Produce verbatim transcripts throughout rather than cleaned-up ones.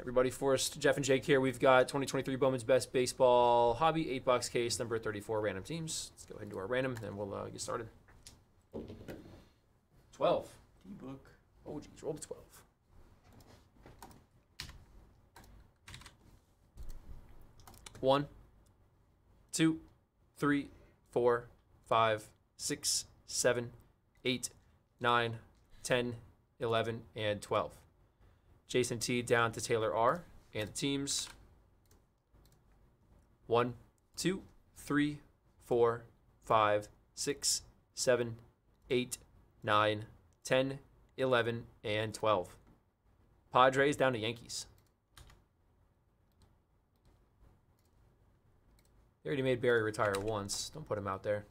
everybody. Forrest, Jeff, and Jake here. We've got twenty twenty-three Bowman's Best Baseball Hobby, eight box case, number thirty-four, random teams. Let's go ahead and do our random, and we'll uh, get started. twelve. D-book. Oh, geez, roll to twelve. One, two, three, four, five, six, seven, eight, nine, ten, eleven, and twelve. Jason T down to Taylor R. And the teams. One, two, three, four, five, six, seven, eight, nine, ten, eleven, and twelve. Padres down to Yankees. They already made Barry retire once. Don't put him out there.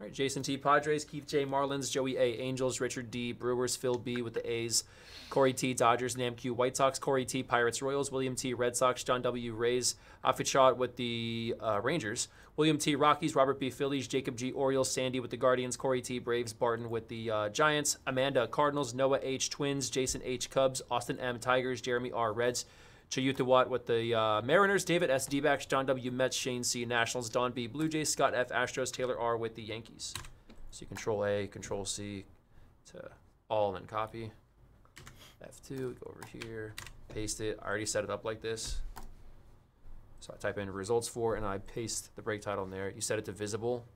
All right, Jason T. Padres, Keith J. Marlins, Joey A. Angels, Richard D. Brewers, Phil B. with the A's, Corey T. Dodgers, Nam Q. White Sox, Corey T. Pirates, Royals, William T. Red Sox, John W. Rays, Afid Shah with the uh, Rangers, William T. Rockies, Robert B. Phillies, Jacob G. Orioles, Sandy with the Guardians, Corey T. Braves, Barton with the uh, Giants, Amanda Cardinals, Noah H. Twins, Jason H. Cubs, Austin M. Tigers, Jeremy R. Reds, Chayuta Watt with the uh, Mariners, David S. D-backs, John W. Mets, Shane C. Nationals, Don B. Blue Jays, Scott F. Astros, Taylor R. with the Yankees. So you control A, control C to all and then copy. F two, go over here, paste it. I already set it up like this. So I type in results for and I paste the break title in there. You set it to visible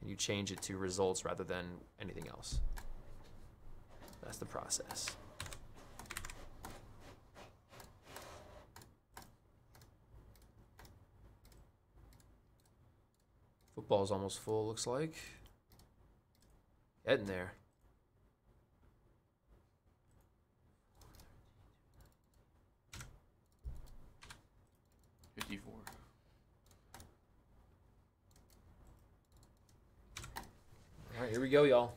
and you change it to results rather than anything else. That's the process. Football's almost full, looks like. Getting there. fifty-four. All right, here we go, y'all.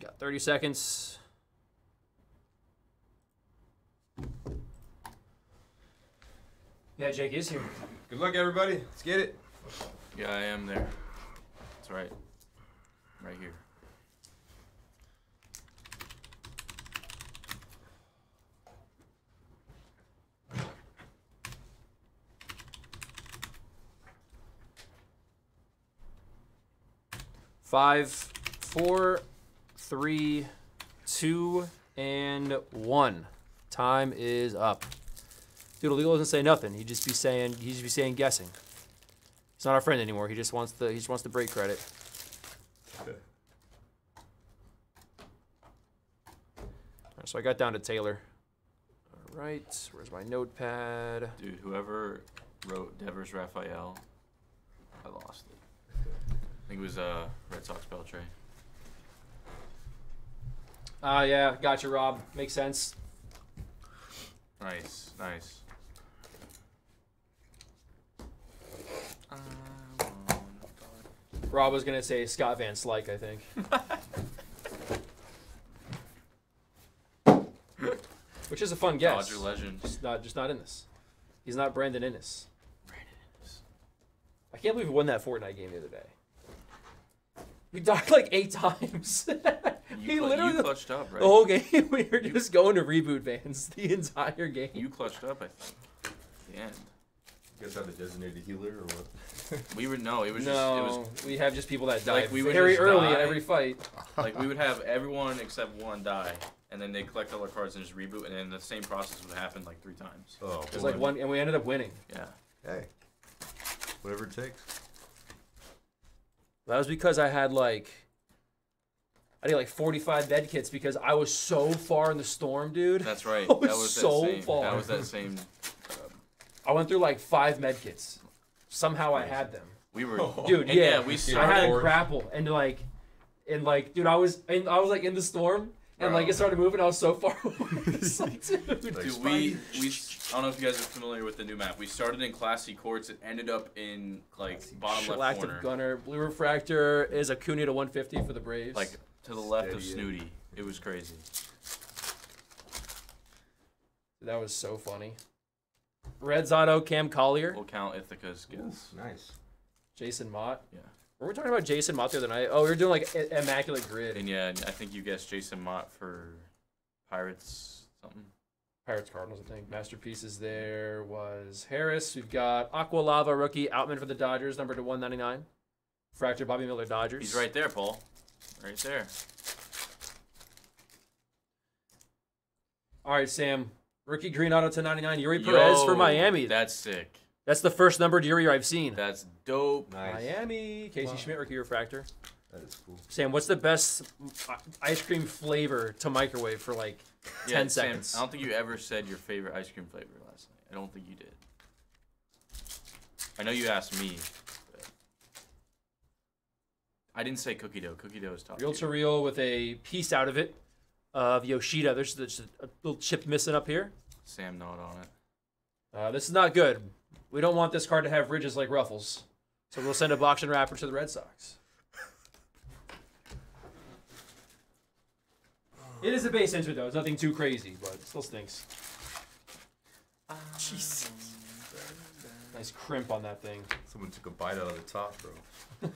Got thirty seconds. Yeah, Jake is here. Good luck, everybody. Let's get it. Yeah, I am there. That's right. Right here. Five, four, three, two, and one. Time is up. Doodle Eagle doesn't say nothing. He'd just be saying he'd just be saying guessing. He's not our friend anymore. He just wants the he just wants the break credit. Okay. All right, so I got down to Taylor. All right, where's my notepad? Dude, whoever wrote Devers Raphael, I lost it. I think it was uh, Red Sox Beltray. Ah, uh, yeah, gotcha, Rob. Makes sense. Nice, nice. Rob was gonna say Scott Van Slyke, I think. Which is a fun guess. Dodger legend. Just not, just not in this. He's not Brandon Innes. Brandon Innes. I can't believe we won that Fortnite game the other day. We died like eight times. You he literally you clutched up, right? The whole game we were you, just going to reboot vans the entire game. You clutched up, I think. The end. You guys have a designated healer or what? We would no. It was no. Just, it was, we have just people that die like we would very early die. In every fight. Like we would have everyone except one die, and then they collect all their cards and just reboot, and then the same process would happen like three times. Oh, it was like one, and we ended up winning. Yeah. Hey, whatever it takes. That was because I had like. I did like forty-five bed kits because I was so far in the storm, dude. That's right. I was that was so that same, far. That was that same. Um, I went through like five med kits. Somehow I had them. We were, dude. Yeah, yeah, we. I had a grapple and like, and like, dude, I was, and I was like in the storm and like it started moving. I was so far away. It's like, dude, like, dude we we. I don't know if you guys are familiar with the new map. We started in classy courts. It ended up in like bottom left corner. Galactic Gunner, Blue Refractor is a Acuna to one fifty for the Braves. Like. To the left Steady of Snooty. In. It was crazy. That was so funny. Reds auto, Cam Collier. We'll count Ithaca's guess. Ooh, nice. Jason Mott. Yeah. Were we talking about Jason Mott the other night? Oh, we were doing like Immaculate Grid. And yeah, I think you guessed Jason Mott for Pirates something. Pirates Cardinals, I think. Masterpieces there was Harris. We've got Aqualava, rookie, Outman for the Dodgers, number to one ninety-nine. Fractured Bobby Miller, Dodgers. He's right there, Paul. Right there. All right, Sam. Rookie green auto ten ninety-nine. Yuri Perez. Yo, for Miami. That's sick. That's the first numbered Yuri I've seen. That's dope. Nice. Miami. Casey wow. Schmidt, rookie refractor. That is cool. Sam, what's the best ice cream flavor to microwave for like yeah, ten Sam, seconds? I don't think you ever said your favorite ice cream flavor last night. I don't think you did. I know you asked me. I didn't say cookie dough. Cookie dough is top. Real to real with a piece out of it. Of Yoshida. There's just a little chip missing up here. Sam not on it. Uh, this is not good. We don't want this card to have ridges like Ruffles. So we'll send a box and wrapper to the Red Sox. It is a base enter, though. It's nothing too crazy, but it still stinks. Um, Jesus. Nice crimp on that thing. Someone took a bite out of the top, bro.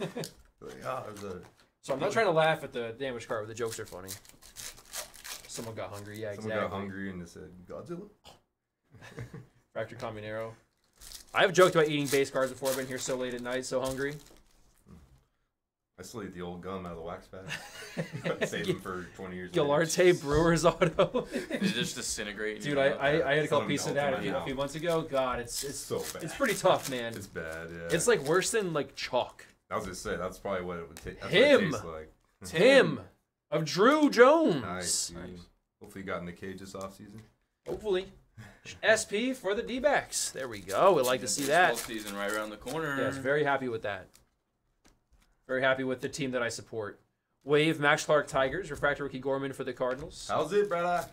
Like, ah, the... So I'm not trying to laugh at the damage card, but the jokes are funny. Someone got hungry, yeah, Someone exactly. Someone got hungry and they said, Godzilla? Fractured Comunero. I've joked about eating base cards before. I've been here so late at night, so hungry. I still eat the old gum out of the wax bag. Save them for twenty years later. Gallarte Brewers auto. Did it just disintegrate? Dude, I, I, I had a couple pieces of that a few, a few months ago. God, it's, it's, so bad. It's pretty tough, man. It's bad, yeah. It's like worse than like chalk. I was going to say, that's probably what it would take. Him! What it like. It's him! Of Drew Jones. Nice, nice. Hopefully you got in the cage this offseason. Hopefully. S P for the D-backs. There we go. We'd like yeah, to see that. Season right around the corner. Yes, very happy with that. Very happy with the team that I support. Wave, Max Clark, Tigers. Refractor rookie Gorman for the Cardinals. How's it, brother?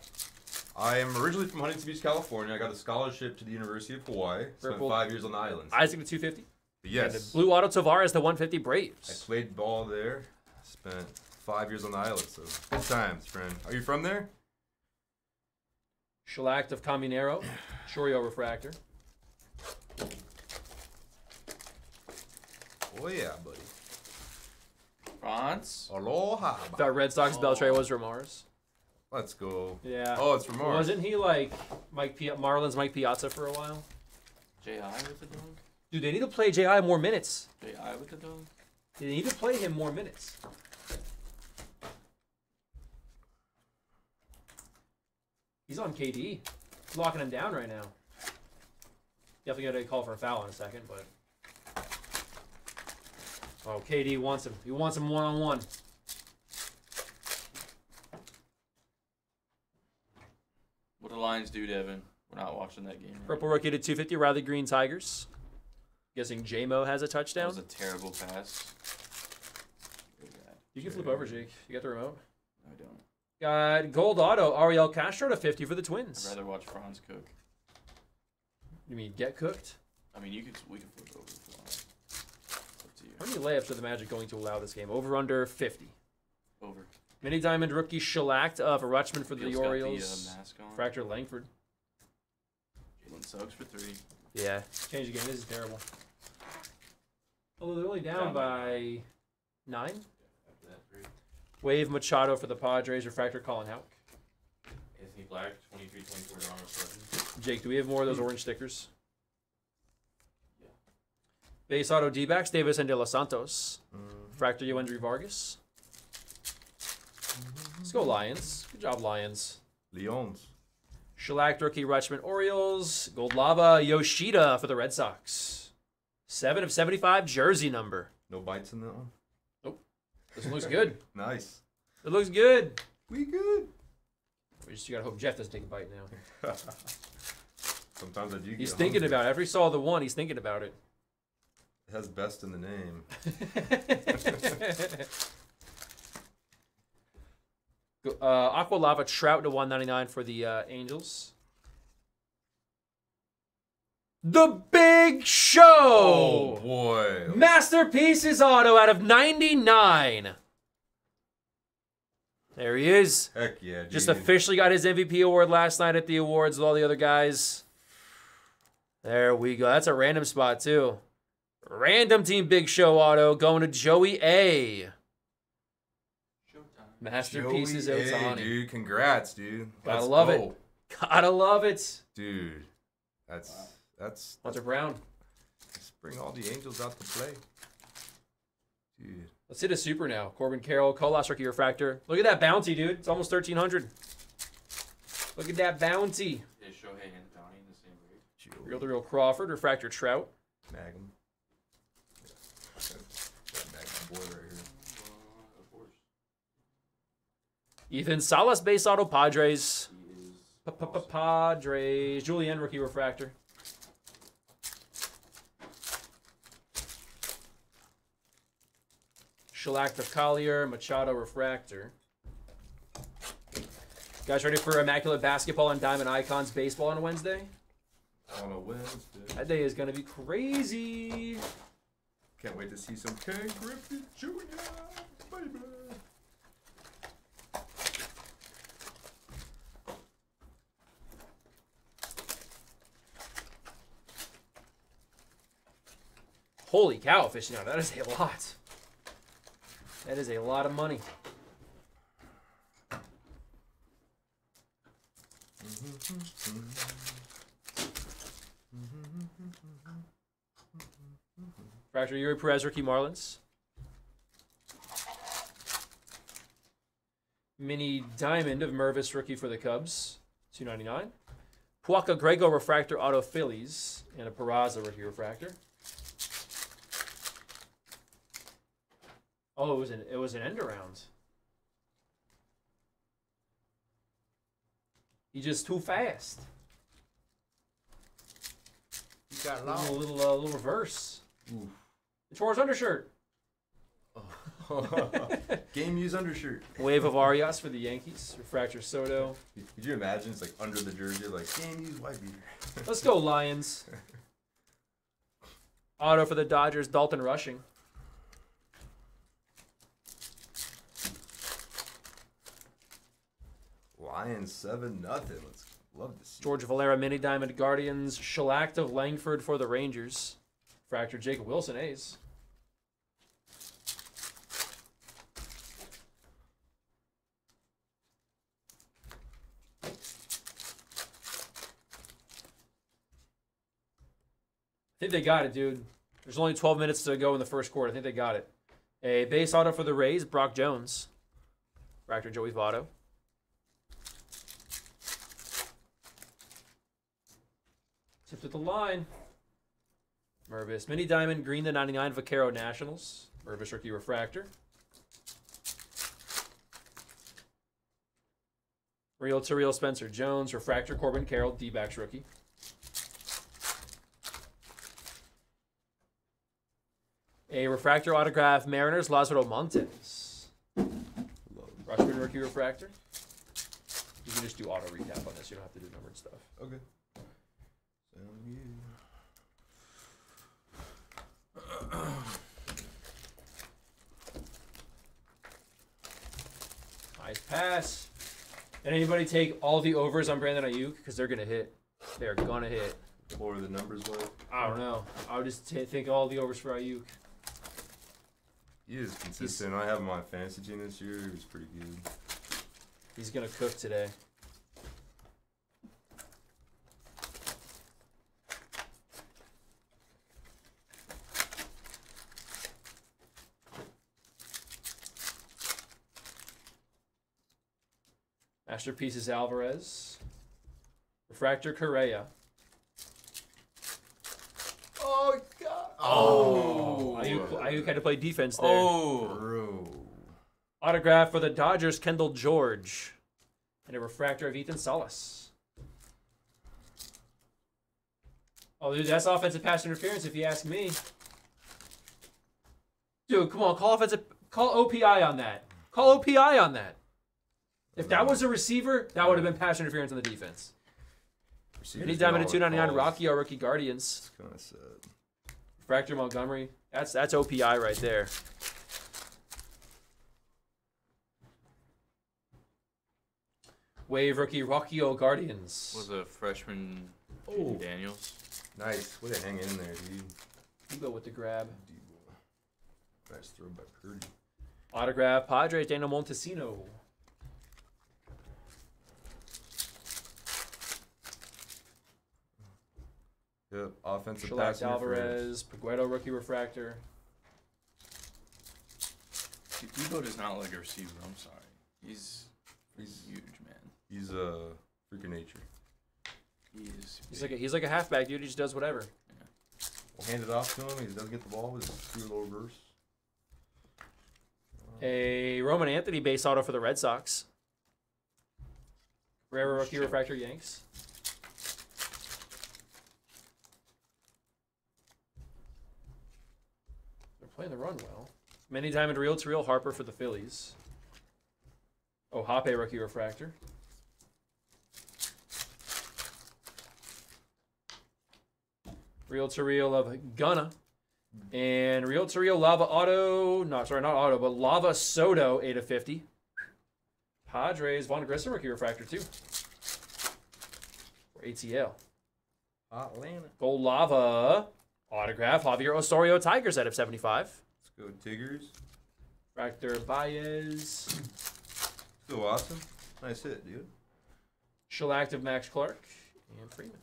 I am originally from Huntington Beach, California. I got a scholarship to the University of Hawaii. Spent Purple. five years on the island. Isaac with two fifty. Yes. And the blue auto Tavares, the one fifty Braves. I played ball there. Spent... Five years on the island, so good times, friend. Are you from there? Shellacked of Comunero, Chorio refractor. Oh yeah, buddy. France. Aloha. That Red Sox oh. Beltray was Ramars. Let's go. Yeah. Oh, it's Ramars. Wasn't he like Mike P Marlins Mike Piazza for a while? J I with the dog. Dude, they need to play J I more minutes. J I with the dog. They need to play him more minutes. He's on K D. He's locking him down right now. Definitely got to call for a foul in a second, but... Oh, K D wants him. He wants him one-on-one. What do the Lions do, Devin? We're not watching that game. Right? Purple rookie to two fifty, Riley Green, Tigers. Guessing J-Mo has a touchdown. That was a terrible pass. You can flip over, Jake. You got the remote? No, I don't. Got gold auto, Ariel Castro to fifty for the Twins. I'd rather watch Franz cook. You mean get cooked? I mean, you could, we can flip over the fly. It's up to you. How many layups are the Magic going to allow this game? Over, under fifty. Over. Mini Diamond rookie shellacked uh, for Rutschman for Beal's the Orioles. The, uh, mask on. Fractor Langford. Jalen Suggs for three. Yeah. Change again. This is terrible. Although they're only down, down by nine. Wave Machado for the Padres, refractor Colin Houck. Anthony Black, twenty-three twenty-four. Jake, do we have more of those orange stickers? Yeah. Base auto D-backs, Davis and De Los Santos. Mm-hmm. Fractor Yoendry Vargas. Mm-hmm. Let's go Lions. Good job, Lions. Leons. Shellacked rookie Rutschman Orioles. Gold Lava Yoshida for the Red Sox. seven of seventy-five jersey number. No bites in that one? This one looks good. Nice. It looks good. We good. We just you gotta hope Jeff doesn't take a bite now. Sometimes I do. Get he's thinking hungry. About it. After he saw the one, he's thinking about it. It has best in the name. uh, Aqua Lava Trout to one ninety-nine for the uh, Angels. The Big Show! Oh, boy. Masterpieces auto out of ninety-nine. There he is. Heck yeah, dude. Just officially got his M V P award last night at the awards with all the other guys. There we go. That's a random spot, too. Random Team Big Show auto going to Joey A. Masterpieces Joey Ohtani. A, dude. Congrats, dude. Let's I love go. it. Gotta love it. Dude, that's... Wow. That's... Hunter Brown. Let's bring all the Angels out to play. Dude. Let's hit a super now. Corbin Carroll, Kolas Rookie Refractor. Look at that bounty, dude. It's almost thirteen hundred. Look at that bounty. Is Shohei and Donnie in the same grade? Real to Real Crawford, Refractor Trout. Magnum. Yeah. That Magnum boy right here. Ethan Salas, base auto, Padres. Padres. Julian, rookie refractor. Shellac of Collier, Machado refractor. Guys, ready for Immaculate Basketball and Diamond Icons Baseball on Wednesday? On a Wednesday. That day is going to be crazy. Can't wait to see some Ken Griffey Junior Baby. Holy cow, aficionado. That is a lot. That is a lot of money. Fracture Yuri Perez, rookie Marlins. Mini Diamond of Mervis, rookie for the Cubs. two ninety-nine. Puaka Grego, refractor auto Phillies. And a Peraza, rookie refractor. Oh, it was an it was an end around. He's just too fast. He got long. a little uh, little reverse. Ooh. He tore his undershirt. Oh. Game used undershirt. Wave of Arias for the Yankees. Refractor Soto. Could you imagine? It's like under the jersey, like game used white beater. Let's go Lions. Auto for the Dodgers. Dalton Rushing. Lions seven nothing. Let's love to see. George Valera mini diamond Guardians. Shellacked of Langford for the Rangers. Fractured Jacob Wilson A's. I think they got it, dude. There's only twelve minutes to go in the first quarter. I think they got it. A base auto for the Rays. Brock Jones. Fractured Joey Votto. Tipped at the line. Mervis. Mini Diamond, green to ninety-nine, Vaquero Nationals. Mervis rookie refractor. Real to real Spencer Jones, refractor Corbin Carroll, D-backs rookie. A refractor autograph Mariners, Lázaro Montes. Rushman rookie refractor. You can just do auto recap on this. You don't have to do numbered stuff. Okay. Nice pass. Did anybody take all the overs on Brandon Ayuk? Because they're going to hit. They're going to hit. What were the numbers like? I don't know. I would just t think all the overs for Ayuk. He is consistent. He's, I have him on fantasy team this year. He was pretty good. He's going to cook today. Masterpiece is Alvarez. Refractor Correa. Oh, God. Oh. Ayuk, Ayuk had to play defense there. Oh. Bro. Autograph for the Dodgers, Kendall George. And a refractor of Ethan Salas. Oh, dude, that's offensive pass interference if you ask me. Dude, come on. Call offensive. Call O P I on that. Call O P I on that. If that was a receiver, that would have been pass interference on the defense. Any diamond at two ninety-nine, Rocky, our rookie Guardians. That's kind of sad. Fractor Montgomery. That's that's O P I right there. Wave rookie Rocky O Guardians. Was a freshman oh. Daniels. Nice. Way to hang in there, dude. You go with the grab. Nice throw by Purdy. Autograph Padres, Daniel Montesino. Yep, offensive pass. Alvarez, Peguero rookie refractor. Dude, Debo does not look like a receiver. I'm sorry. He's he's huge, man. He's a uh, freak of nature. He is. He's big. like a, he's like a halfback, dude. He just does whatever. Yeah. We'll hand it off to him. He doesn't get the ball with his true low reverse. A Roman Anthony base auto for the Red Sox. Rare rookie Shit. refractor Yanks. They're playing the run well. Mini diamond reel to reel Harper for the Phillies. Ohape rookie refractor. Reel to reel of Gunna. And Real to Real Lava Auto, not sorry, not Auto, but Lava Soto, eight of fifty. Padres, Von Grissom rookie refractor, too. For A T L. Atlanta. Gold Lava, autograph, Javier Osorio, Tigers, out of seventy-five. Let's go, Tigers. Refractor, Baez. Let's go, Austin. Nice hit, dude. Shellac of Max Clark and Freeman.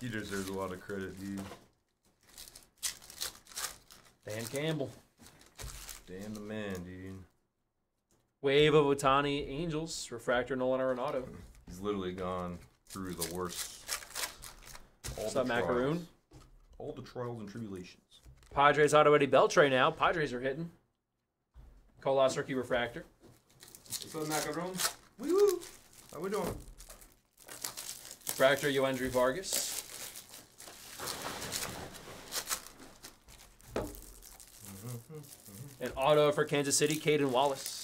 He deserves a lot of credit, dude. Dan Campbell. Dan the man, dude. Wave of Otani, Angels, refractor Nolan Arenado. He's literally gone through the worst. All What's the up, Macaroon? All the trials and tribulations. Padres auto Eddie Beltre now. Padres are hitting. Colas rookie refractor. What's up, Macaroon? Woo! How we doing? Refractor Yoandry Vargas. An auto for Kansas City, Caden Wallace.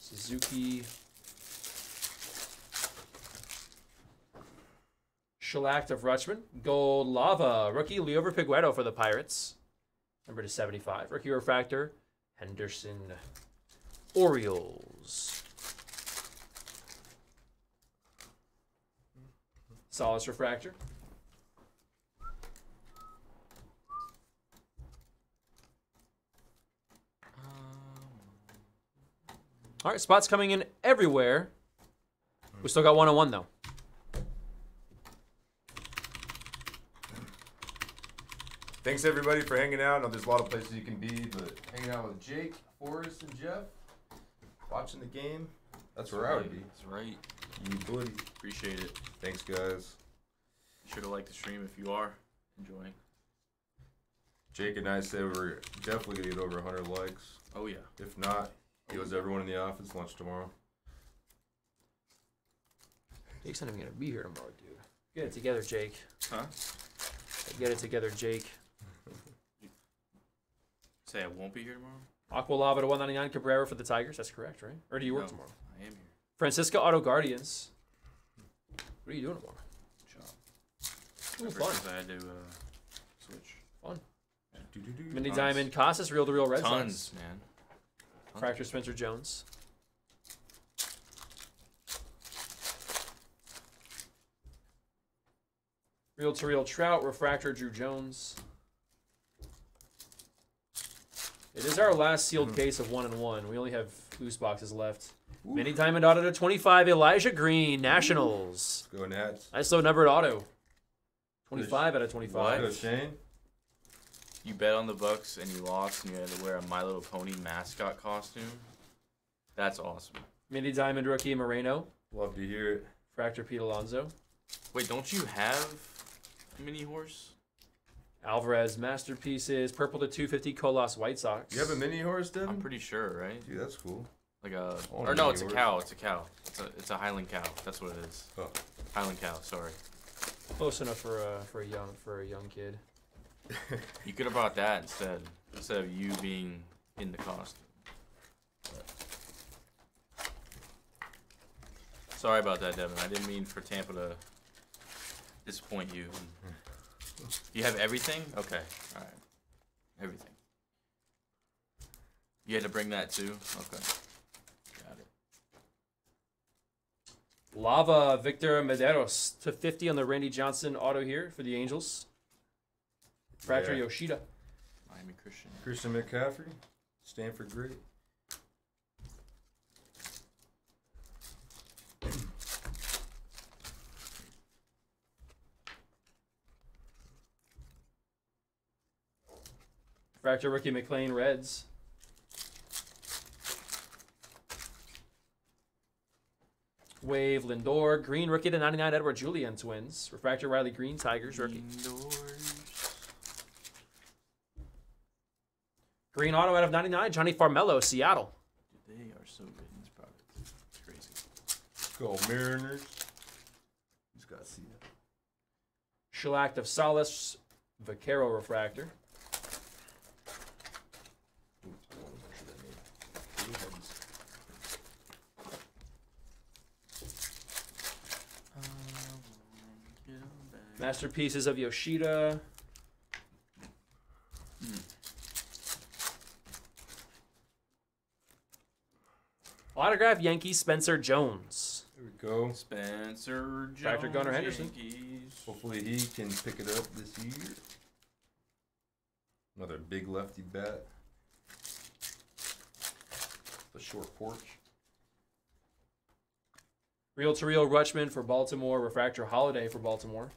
Suzuki. Shellacked of Rutschman. Gold Lava. Rookie Leover Piguetto for the Pirates. Number to seventy-five. Rookie refractor Henderson. Orioles. Solace refractor. All right, spots coming in everywhere. We still got one-on-one, though. Thanks, everybody, for hanging out. I know there's a lot of places you can be, but hanging out with Jake, Forrest, and Jeff, watching the game. That's where I would be. That's right. You would. Appreciate it. Thanks, guys. Be sure to like the stream if you are enjoying. Jake and I said we're definitely going to get over one hundred likes. Oh, yeah. If not... It was everyone in the office lunch tomorrow. Jake's not even gonna be here tomorrow, dude. Get it together, Jake. Huh? Get it together, Jake. Say I won't be here tomorrow? Aqua Lava to one ninety-nine Cabrera for the Tigers. That's correct, right? Or do you work no, tomorrow? I am here. Francisco Auto Guardians. What are you doing tomorrow? Good job. Ooh, fun. I had to uh, switch. Fun. Yeah. Do, do, do. Mini Tons. Diamond Casas, Real to Real Red Tons, Sox. Man. Fracture Spencer Jones. Real to Real Trout. Refractor Drew Jones. It is our last sealed mm-hmm. case of one and one. We only have loose boxes left. Ooh. Mini diamond auto to twenty-five. Elijah Green. Nationals. Go Nats. Nice low numbered auto. twenty-five out of twenty-five. Go Shane. You bet on the Bucks and you lost, and you had to wear a My Little Pony mascot costume. That's awesome. Mini diamond rookie Moreno. Love to hear it. Fractor Pete Alonso. Wait, don't you have a mini horse? Alvarez masterpieces. Purple to two fifty. Colas White Sox. You have a mini horse, Devin? I'm pretty sure, right? Dude, that's cool. Like a All or no, it's a horse. cow. It's a cow. It's a it's a Highland cow. That's what it is. Oh. Highland cow. Sorry. Close enough for a for a young for a young kid. You could have bought that instead instead of you being in the costume. Sorry about that, Devin. I didn't mean for Tampa to disappoint you. You have everything? Okay. All right. Everything. You had to bring that too? Okay. Got it. Lava Victor Medeiros to fifty on the Randy Johnson auto here for the Angels. Fracture yeah. Yoshida. Miami Christian. Christian McCaffrey. Stanford Great. Fracture rookie McLean Reds. Wave Lindor. Green rookie to ninety-nine Edward Julian Twins. Refractor Riley Green Tigers rookie. Lindors. Green auto out of ninety-nine Johnny Farmelo Seattle. They are so good in this product. It's crazy. Go Mariners. Just got Seattle. Shellac of Solace Vaquero refractor. Masterpieces of Yoshida. Mm. Autograph Yankees Spencer Jones. There we go. Spencer Jones. Doctor Gunnar Henderson. Yankees. Hopefully he can pick it up this year. Another big lefty bat. The short porch. Real to real Rutschman for Baltimore. Refractor Holiday for Baltimore.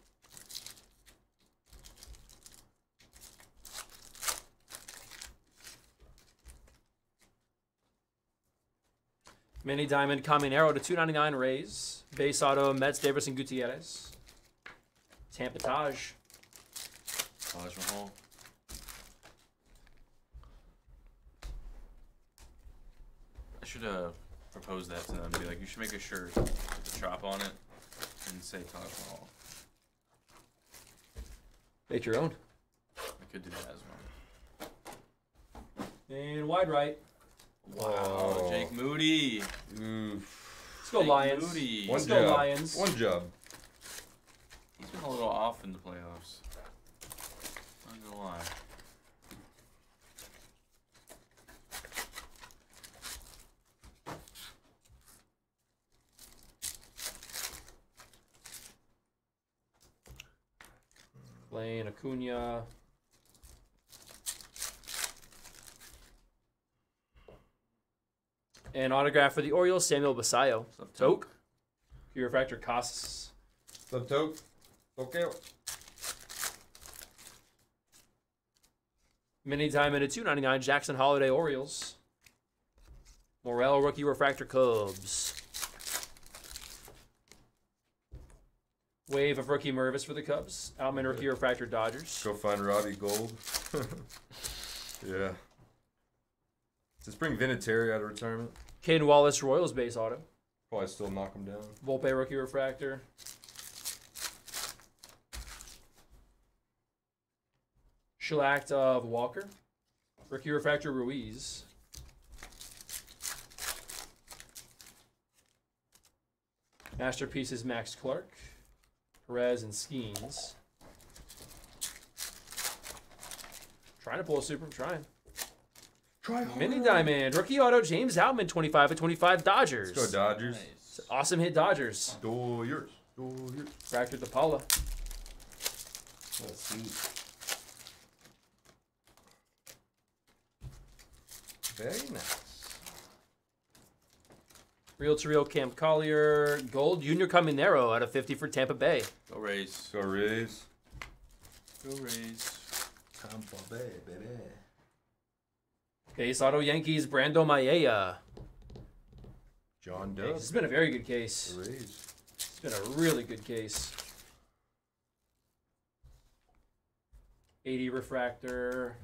Mini Diamond, Caminero to two ninety-nine Rays. Base auto, Mets, Davis and Gutierrez. Tampa Taj. Taj Mahal. I should uh, propose that to them. Be like, you should make a shirt with a chop on it and say Taj Mahal. Make your own. I could do that as well. And wide right. Wow, oh. Jake Moody. Oof. Let's go Jake Lions. Moody. Let's go Lions. One job. He's been a little off in the playoffs. I'm not gonna lie. Lane Acuna. And autograph for the Orioles, Samuel Basayo. Toke. Your refractor costs. Sub Toke. Okay. Mini Diamond at two ninety-nine. Jackson Holiday Orioles. Morel rookie refractor Cubs. Wave of rookie Mervis for the Cubs. Alman rookie refractor Dodgers. Go find Robbie Gold. Yeah. Just bring Vinatieri out of retirement. Caden Wallace, Royals base auto. Probably still knock him down. Volpe rookie refractor. Shellacked of Walker. Rookie refractor Ruiz. Masterpiece is Max Clark. Perez and Skeens. Trying to pull a super. I'm trying. Mini Diamond, rookie auto, James Outman, twenty-five of twenty-five, Dodgers. Let's go Dodgers. Nice. Awesome hit, Dodgers. Do yours. Do yours. Fractured to Paula. Let's see. Very nice. Real to real, Cam Collier. Gold, Junior Caminero out of fifty for Tampa Bay. Go Rays. Go Rays. Go Rays. Tampa Bay, baby. Case auto Yankees, Brando Maella. John Doe. It's been a very good case. It's been a really good case. eighty refractor.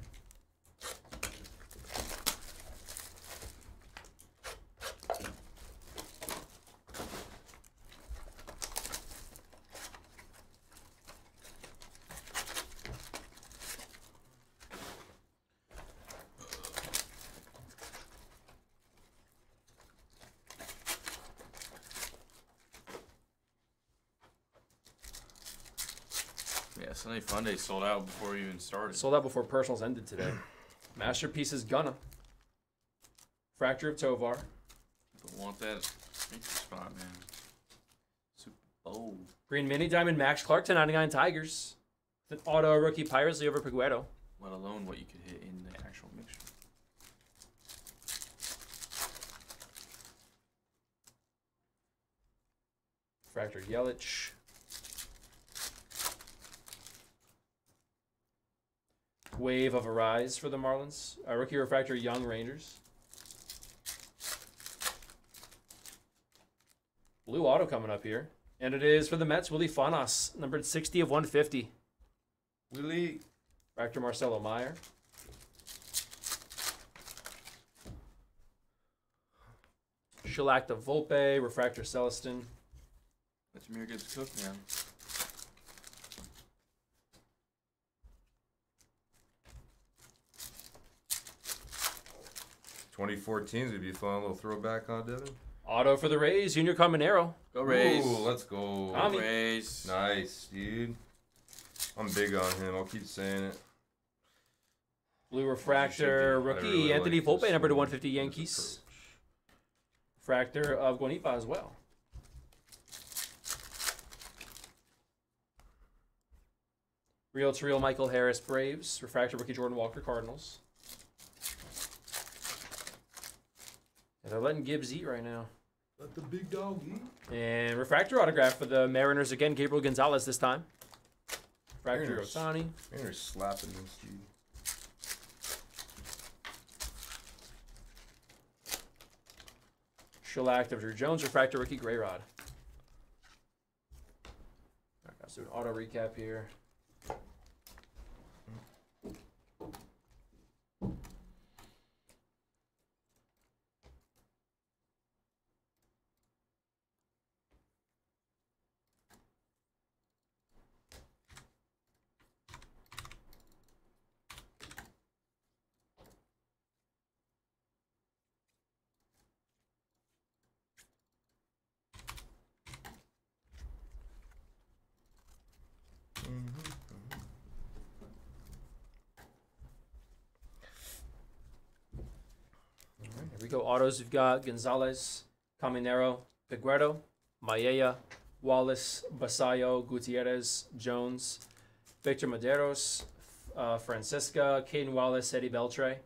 Yeah, Sunday Funday sold out before you even started. Sold out before personals ended today. Masterpiece is Gunna. Fracture of Tovar. Don't want that sneaker spot, man. Super Bowl. Green Mini Diamond Max Clark to ninety-nine Tigers. An auto rookie Piracy over Piguetto. Let alone what you could hit in the actual mixture. Fractured Yelich. Wave of Arise for the Marlins. Uh, rookie refractor Young Rangers. Blue auto coming up here. And it is for the Mets, Willie Fanas, numbered sixty of one fifty. Willie. Fractor Marcelo Meyer. Shellac to Volpe, refractor Celestin. That's Jameer Gibbs Cook, man. twenty fourteens would be a fun little throwback on Devin. Auto for the Rays, Junior Caminero. Go Rays. Ooh, let's go. Go Rays. Nice, dude. I'm big on him. I'll keep saying it. Blue refractor rookie really Anthony like Volpe, number to one fifty Yankees. Fractor of Guanipa as well. Real to real Michael Harris, Braves. Refractor rookie Jordan Walker, Cardinals. And they're letting Gibbs eat right now. Let the big dog eat. And refractor autograph for the Mariners again, Gabriel Gonzalez this time. Fractor Ohtani. Mariners slapping this dude. Shellac of Drew Jones, refractor rookie Grayrod. All right, let's do an auto recap here. Go autos. We've got Gonzalez, Caminero, Piguetto, Maella, Wallace, Basayo, Gutierrez, Jones, Victor Maderos, uh, Francisca, Caden Wallace, Eddie Beltre,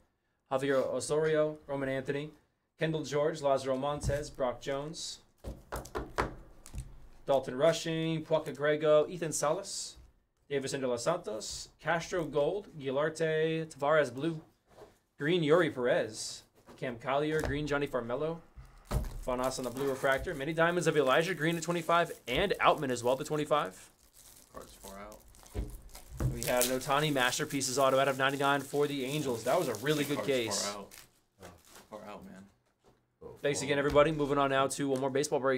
Javier Osorio, Roman Anthony, Kendall George, Lazaro Montez, Brock Jones, Dalton Rushing, Puaca Grego, Ethan Salas, Davison de los Santos, Castro Gold, Guilarte, Tavares Blue, Green Yuri Perez, Cam Collier, Green Johnny Farmelo, Fanas on the blue refractor. Many diamonds of Elijah Green to twenty-five and Outman as well to twenty-five. Cards far out. We had an Ohtani Masterpieces auto out of ninety-nine for the Angels. That was a really good Cards case. Far out. Oh, far out, man. Thanks again, everybody. Moving on now to one more baseball break.